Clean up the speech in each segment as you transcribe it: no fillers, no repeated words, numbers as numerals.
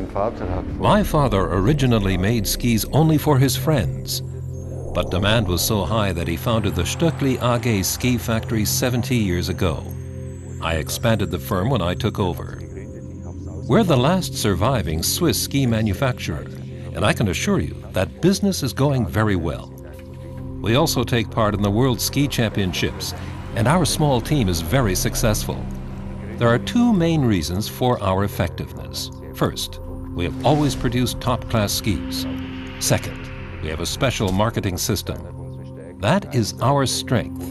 My father originally made skis only for his friends, but demand was so high that he founded the Stöckli AG ski factory 70 years ago. I expanded the firm when I took over. We're the last surviving Swiss ski manufacturer, and I can assure you that business is going very well. We also take part in the World Ski Championships, and our small team is very successful. There are two main reasons for our effectiveness. First, we have always produced top-class skis. Second, we have a special marketing system. That is our strength.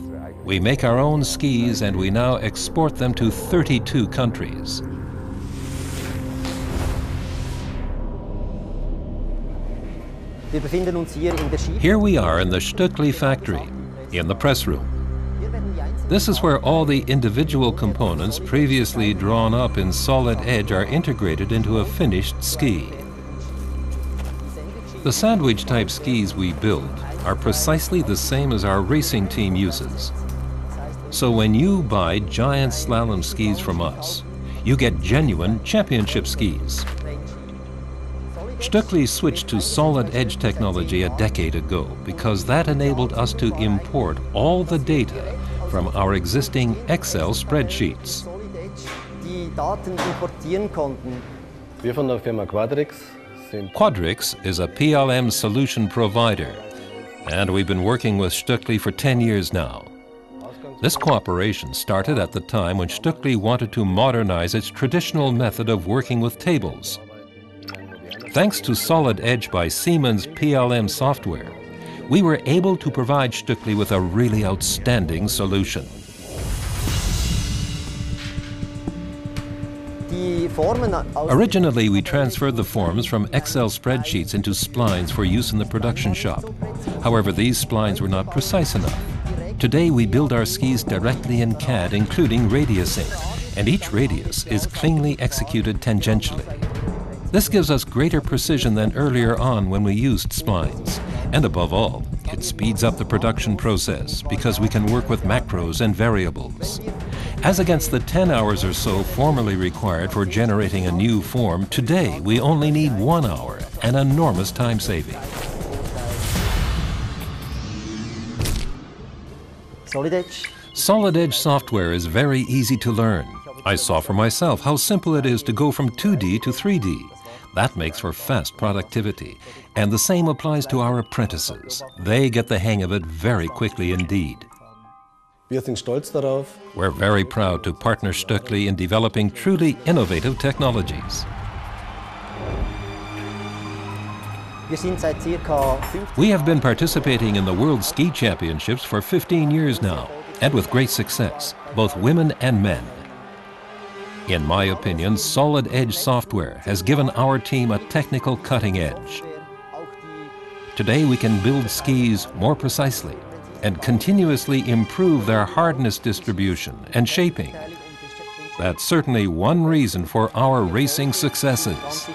We make our own skis, and we now export them to 32 countries. Here we are in the Stöckli factory, in the press room. This is where all the individual components previously drawn up in Solid Edge are integrated into a finished ski. The sandwich-type skis we build are precisely the same as our racing team uses. So when you buy giant slalom skis from us, you get genuine championship skis. Stöckli switched to Solid Edge technology a decade ago because that enabled us to import all the data from our existing Excel spreadsheets. Quadrix is a PLM solution provider, and we've been working with Stöckli for 10 years now. This cooperation started at the time when Stöckli wanted to modernize its traditional method of working with tables. Thanks to Solid Edge by Siemens PLM software, we were able to provide Stöckli with a really outstanding solution. Originally, we transferred the forms from Excel spreadsheets into splines for use in the production shop. However, these splines were not precise enough. Today, we build our skis directly in CAD, including radiusing, and each radius is cleanly executed tangentially. This gives us greater precision than earlier on when we used splines. And above all, it speeds up the production process because we can work with macros and variables. As against the 10 hours or so formerly required for generating a new form, today we only need 1 hour, an enormous time saving. Solid Edge software is very easy to learn. I saw for myself how simple it is to go from 2D to 3D. That makes for fast productivity. And the same applies to our apprentices. They get the hang of it very quickly indeed. We're very proud to partner Stöckli in developing truly innovative technologies. We have been participating in the World Ski Championships for 15 years now, and with great success, both women and men. In my opinion, Solid Edge software has given our team a technical cutting edge. Today we can build skis more precisely and continuously improve their hardness distribution and shaping. That's certainly one reason for our racing successes.